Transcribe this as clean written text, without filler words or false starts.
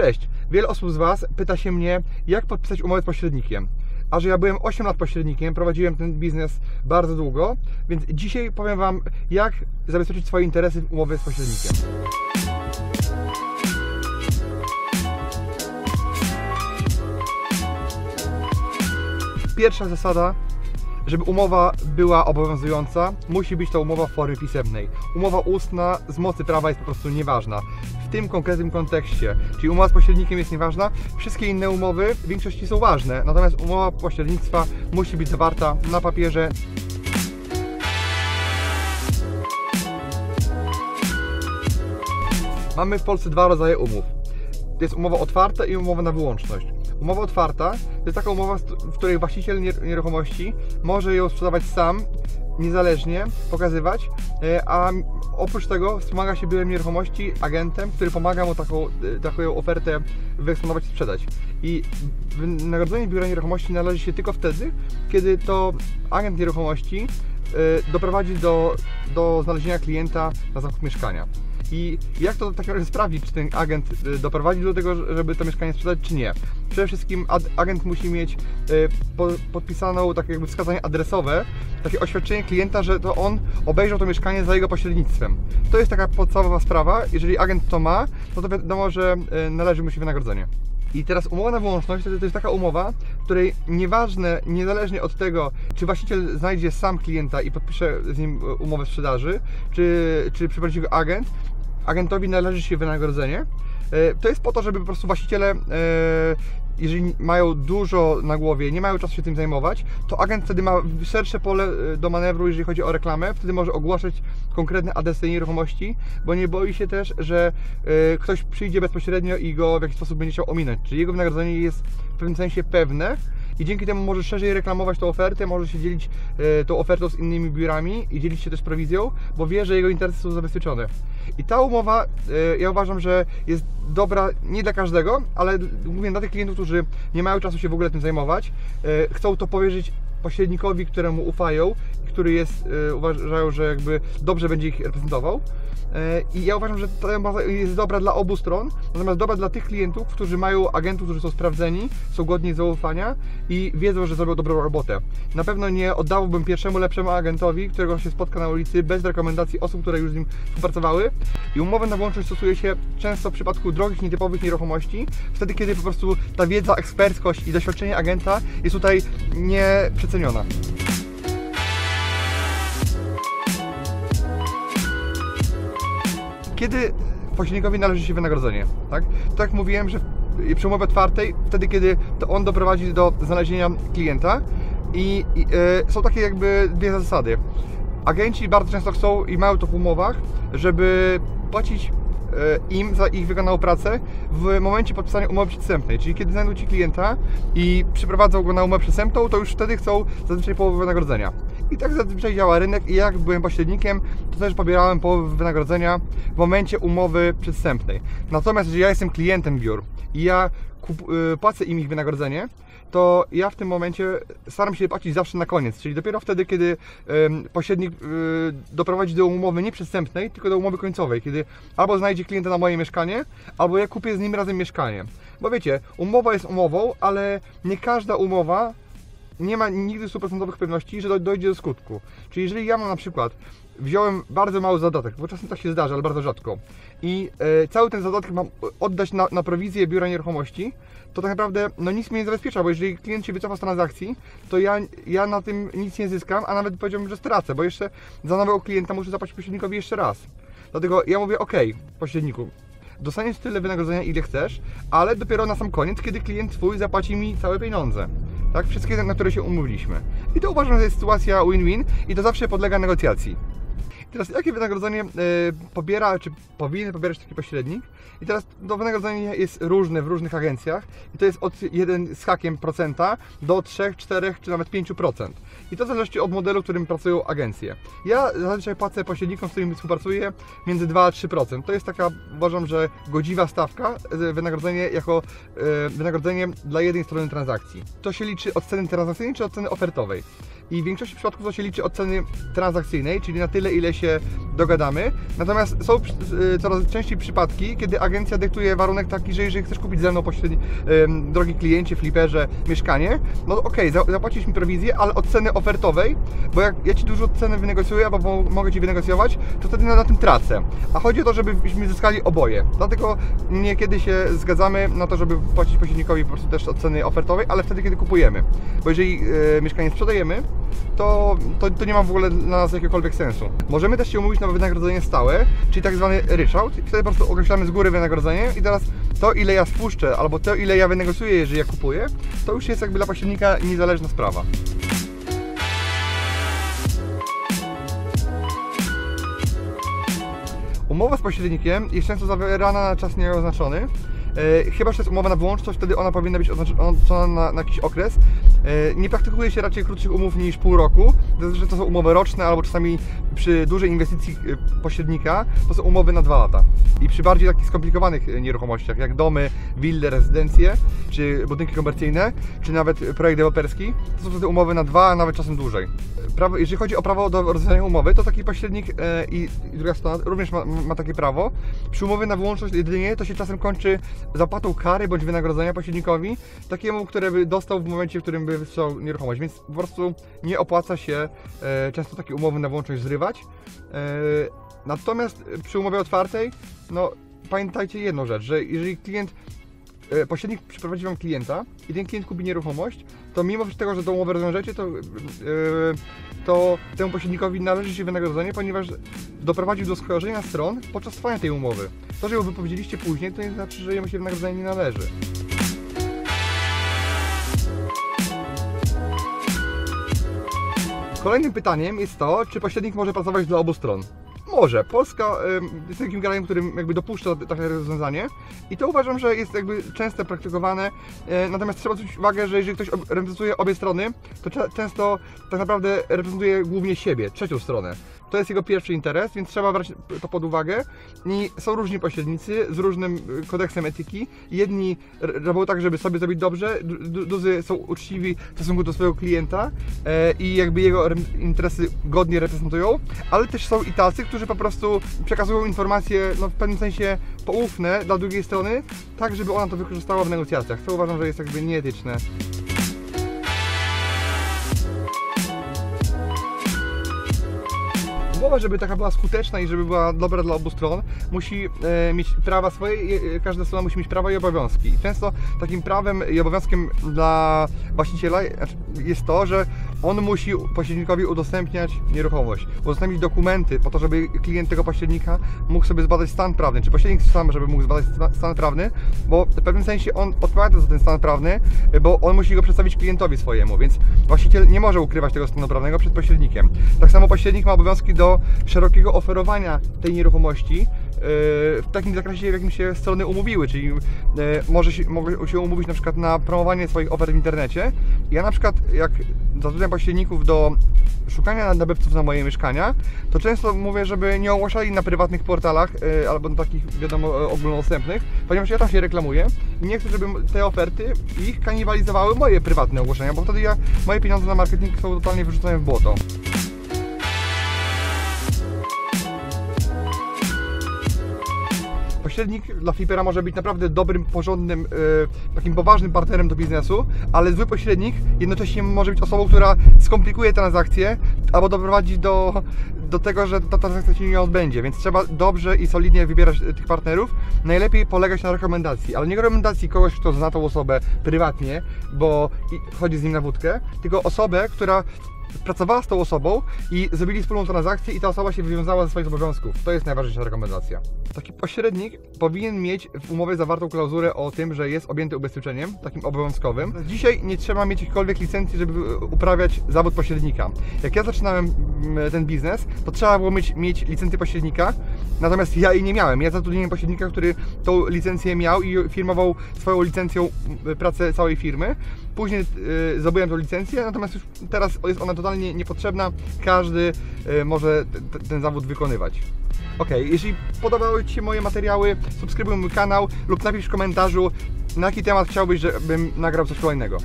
Cześć! Wiele osób z Was pyta się mnie, jak podpisać umowę z pośrednikiem. A że ja byłem 8 lat pośrednikiem, prowadziłem ten biznes bardzo długo, więc dzisiaj powiem Wam, jak zabezpieczyć swoje interesy w umowie z pośrednikiem. Pierwsza zasada, żeby umowa była obowiązująca, musi być to umowa w formie pisemnej. Umowa ustna z mocy prawa jest po prostu nieważna. W tym konkretnym kontekście, czyli umowa z pośrednikiem jest nieważna, wszystkie inne umowy w większości są ważne, natomiast umowa pośrednictwa musi być zawarta na papierze. Mamy w Polsce dwa rodzaje umów. To jest umowa otwarta i umowa na wyłączność. Umowa otwarta to jest taka umowa, w której właściciel nieruchomości może ją sprzedawać sam, niezależnie, pokazywać, a oprócz tego wspomaga się byłem nieruchomości agentem, który pomaga mu taką ofertę wyeksponować i sprzedać. I wynagrodzenie biura nieruchomości należy się tylko wtedy, kiedy to agent nieruchomości doprowadzi do znalezienia klienta na zakup mieszkania. I jak to w takim razie sprawdzić, czy ten agent doprowadzi do tego, żeby to mieszkanie sprzedać, czy nie? Przede wszystkim agent musi mieć podpisaną tak jakby wskazanie adresowe, takie oświadczenie klienta, że to on obejrzał to mieszkanie za jego pośrednictwem. To jest taka podstawowa sprawa, jeżeli agent to ma, no to wiadomo, że należy mu się wynagrodzenie. I teraz umowa na wyłączność to jest taka umowa, w której nieważne, niezależnie od tego, czy właściciel znajdzie sam klienta i podpisze z nim umowę sprzedaży, czy przyprowadzi go agent, agentowi należy się wynagrodzenie. To jest po to, żeby po prostu właściciele, jeżeli mają dużo na głowie, nie mają czasu się tym zajmować, to agent wtedy ma szersze pole do manewru, jeżeli chodzi o reklamę, wtedy może ogłaszać konkretne adresy nieruchomości, bo nie boi się też, że ktoś przyjdzie bezpośrednio i go w jakiś sposób będzie chciał ominąć. Czyli jego wynagrodzenie jest w pewnym sensie pewne i dzięki temu może szerzej reklamować tą ofertę, może się dzielić tą ofertą z innymi biurami i dzielić się też prowizją, bo wie, że jego interesy są zabezpieczone. I ta umowa, ja uważam, że jest dobra nie dla każdego, ale głównie dla tych klientów, którzy nie mają czasu się w ogóle tym zajmować, chcą to powierzyć pośrednikowi, któremu ufają, który jest, uważają, że jakby dobrze będzie ich reprezentował. I ja uważam, że ta umowa jest dobra dla obu stron, natomiast dobra dla tych klientów, którzy mają agentów, którzy są sprawdzeni, są godni zaufania i wiedzą, że zrobią dobrą robotę. Na pewno nie oddałbym pierwszemu lepszemu agentowi, którego się spotka na ulicy, bez rekomendacji osób, które już z nim współpracowały. I umowę na wyłączność stosuje się często w przypadku drogich, nietypowych nieruchomości, wtedy kiedy po prostu ta wiedza, eksperckość i doświadczenie agenta jest tutaj nieprzeceniona. Kiedy pośrednikowi należy się wynagrodzenie, tak? Tak jak mówiłem, że przy umowie otwartej, wtedy kiedy to on doprowadzi do znalezienia klienta i są takie jakby dwie zasady. Agenci bardzo często chcą i mają to w umowach, żeby płacić im za ich wykonaną pracę w momencie podpisania umowy przedwstępnej, czyli kiedy znajdą Ci klienta i przyprowadzą go na umowę przedwstępną, to już wtedy chcą zazwyczaj połowę wynagrodzenia. I tak zazwyczaj działa rynek i jak byłem pośrednikiem, to też pobierałem połowę wynagrodzenia w momencie umowy przedwstępnej. Natomiast jeżeli ja jestem klientem biur i ja płacę im ich wynagrodzenie, to ja w tym momencie staram się płacić zawsze na koniec, czyli dopiero wtedy, kiedy pośrednik doprowadzi do umowy nie przedwstępnej, tylko do umowy końcowej, kiedy albo znajdzie klienta na moje mieszkanie, albo ja kupię z nim razem mieszkanie. Bo wiecie, umowa jest umową, ale nie każda umowa nie ma nigdy 100% pewności, że dojdzie do skutku. Czyli jeżeli ja mam na przykład, wziąłem bardzo mały zadatek, bo czasem tak się zdarza, ale bardzo rzadko, i cały ten zadatek mam oddać na prowizję biura nieruchomości, to tak naprawdę no, nic mnie nie zabezpiecza, bo jeżeli klient się wycofa z transakcji, to ja na tym nic nie zyskam, a nawet powiedziałbym, że stracę, bo jeszcze za nowego klienta muszę zapłacić pośrednikowi jeszcze raz. Dlatego ja mówię, ok, pośredniku, dostaniesz tyle wynagrodzenia, ile chcesz, ale dopiero na sam koniec, kiedy klient Twój zapłaci mi całe pieniądze. Tak? Wszystkie, na które się umówiliśmy. I to uważam, że jest sytuacja win-win i to zawsze podlega negocjacji. Teraz jakie wynagrodzenie pobiera, czy powinien pobierać taki pośrednik? I teraz to wynagrodzenie jest różne w różnych agencjach i to jest od 1 z hakiem procenta do 3, 4 czy nawet 5%. I to zależy od modelu, w którym pracują agencje. Ja zazwyczaj płacę pośrednikom, z którymi współpracuję, między 2 a 3%. To jest taka, uważam, że godziwa stawka, wynagrodzenie jako wynagrodzenie dla jednej strony transakcji. To się liczy od ceny transakcyjnej czy od ceny ofertowej. I w większości przypadków to się liczy od ceny transakcyjnej, czyli na tyle, ile się się dogadamy. Natomiast są coraz częściej przypadki, kiedy agencja dyktuje warunek taki, że jeżeli chcesz kupić ze mną pośrednio, drogi kliencie, fliperze, mieszkanie, no okej, zapłacisz mi prowizję, ale od ceny ofertowej, bo jak ja Ci dużo ceny wynegocjuję, albo mogę Ci wynegocjować, to wtedy na tym tracę. A chodzi o to, żebyśmy zyskali oboje. Dlatego niekiedy się zgadzamy na to, żeby płacić pośrednikowi po prostu też od ceny ofertowej, ale wtedy, kiedy kupujemy. Bo jeżeli mieszkanie sprzedajemy, to nie ma w ogóle dla nas jakiegokolwiek sensu. Możemy też się umówić na wynagrodzenie stałe, czyli tak zwany ryczałt. I wtedy po prostu określamy z góry wynagrodzenie i teraz to, ile ja spuszczę, albo to, ile ja wynegocjuję, jeżeli ja kupuję, to już jest jakby dla pośrednika niezależna sprawa. Umowa z pośrednikiem jest często zawierana na czas nieoznaczony. Chyba, że to jest umowa na wyłączność, wtedy ona powinna być oznaczona na jakiś okres. Nie praktykuje się raczej krótszych umów niż pół roku. Zazwyczaj to są umowy roczne, albo czasami przy dużej inwestycji pośrednika to są umowy na 2 lata. I przy bardziej takich skomplikowanych nieruchomościach, jak domy, wille, rezydencje, czy budynki komercyjne, czy nawet projekt deweloperski, to są wtedy umowy na 2, a nawet czasem dłużej. Jeżeli chodzi o prawo do rozwiązania umowy, to taki pośrednik i druga strona również ma takie prawo. Przy umowie na wyłączność jedynie to się czasem kończy zapłatą kary bądź wynagrodzenia pośrednikowi, takiemu, które by dostał w momencie, w którym by wysprzedał nieruchomość, więc po prostu nie opłaca się często takie umowy na wyłączność zrywać. Natomiast przy umowie otwartej, no pamiętajcie jedną rzecz, że jeżeli pośrednik przyprowadzi Wam klienta i ten klient kupi nieruchomość, to mimo tego, że tą umowę rozwiążecie, to temu pośrednikowi należy się wynagrodzenie, ponieważ doprowadził do skojarzenia stron podczas trwania tej umowy. To, że ją wypowiedzieliście później, to nie znaczy, że jemu się wynagrodzenie nie należy. Kolejnym pytaniem jest to, czy pośrednik może pracować dla obu stron. Może. Polska jest takim krajem, którym jakby dopuszcza takie rozwiązanie i to uważam, że jest jakby często praktykowane, natomiast trzeba zwrócić uwagę, że jeżeli ktoś reprezentuje obie strony, to często tak naprawdę reprezentuje głównie siebie, trzecią stronę. To jest jego pierwszy interes, więc trzeba brać to pod uwagę i są różni pośrednicy z różnym kodeksem etyki. Jedni robią tak, żeby sobie zrobić dobrze, drudzy są uczciwi w stosunku do swojego klienta i jakby jego interesy godnie reprezentują, ale też są i tacy, którzy po prostu przekazują informacje no, w pewnym sensie poufne dla drugiej strony, tak żeby ona to wykorzystała w negocjacjach, co uważam, że jest jakby nieetyczne. Umowa, żeby taka była skuteczna i żeby była dobra dla obu stron, musi mieć prawa swoje, każda strona musi mieć prawa i obowiązki. I często takim prawem i obowiązkiem dla właściciela jest to, że on musi pośrednikowi udostępniać nieruchomość, udostępnić dokumenty po to, żeby klient tego pośrednika mógł sobie zbadać stan prawny, czy pośrednik sam, żeby mógł zbadać stan prawny, bo w pewnym sensie on odpowiada za ten stan prawny, bo on musi go przedstawić klientowi swojemu, więc właściciel nie może ukrywać tego stanu prawnego przed pośrednikiem. Tak samo pośrednik ma obowiązki do szerokiego oferowania tej nieruchomości w takim zakresie, w jakim się strony umówiły, czyli mogą się umówić na przykład na promowanie swoich ofert w internecie. Ja na przykład jak zatrudniam pośredników do szukania nabywców na moje mieszkania, to często mówię, żeby nie ogłaszali na prywatnych portalach albo na takich, wiadomo, ogólnodostępnych, ponieważ ja tam się reklamuję i nie chcę, żeby te oferty ich kanibalizowały moje prywatne ogłoszenia, bo wtedy moje pieniądze na marketing są totalnie wyrzucone w błoto. Pośrednik dla flipera może być naprawdę dobrym, porządnym, takim poważnym partnerem do biznesu, ale zły pośrednik jednocześnie może być osobą, która skomplikuje transakcję albo doprowadzi do tego, że ta transakcja się nie odbędzie, więc trzeba dobrze i solidnie wybierać tych partnerów. Najlepiej polegać na rekomendacji, ale nie rekomendacji kogoś, kto zna tą osobę prywatnie, bo chodzi z nim na wódkę, tylko osobę, która pracowała z tą osobą i zrobili wspólną transakcję i ta osoba się wywiązała ze swoich obowiązków. To jest najważniejsza rekomendacja. Taki pośrednik powinien mieć w umowie zawartą klauzulę o tym, że jest objęty ubezpieczeniem, takim obowiązkowym. Dzisiaj nie trzeba mieć jakiejkolwiek licencji, żeby uprawiać zawód pośrednika. Jak ja zaczynałem ten biznes, to trzeba było mieć licencję pośrednika, natomiast ja jej nie miałem. Ja zatrudniłem pośrednika, który tą licencję miał i firmował swoją licencją pracę całej firmy. Później zdobyłem tą licencję, natomiast już teraz jest ona totalnie niepotrzebna. Każdy może ten zawód wykonywać. Ok, jeżeli podobały Ci się moje materiały, subskrybuj mój kanał lub napisz w komentarzu, na jaki temat chciałbyś, żebym nagrał coś kolejnego.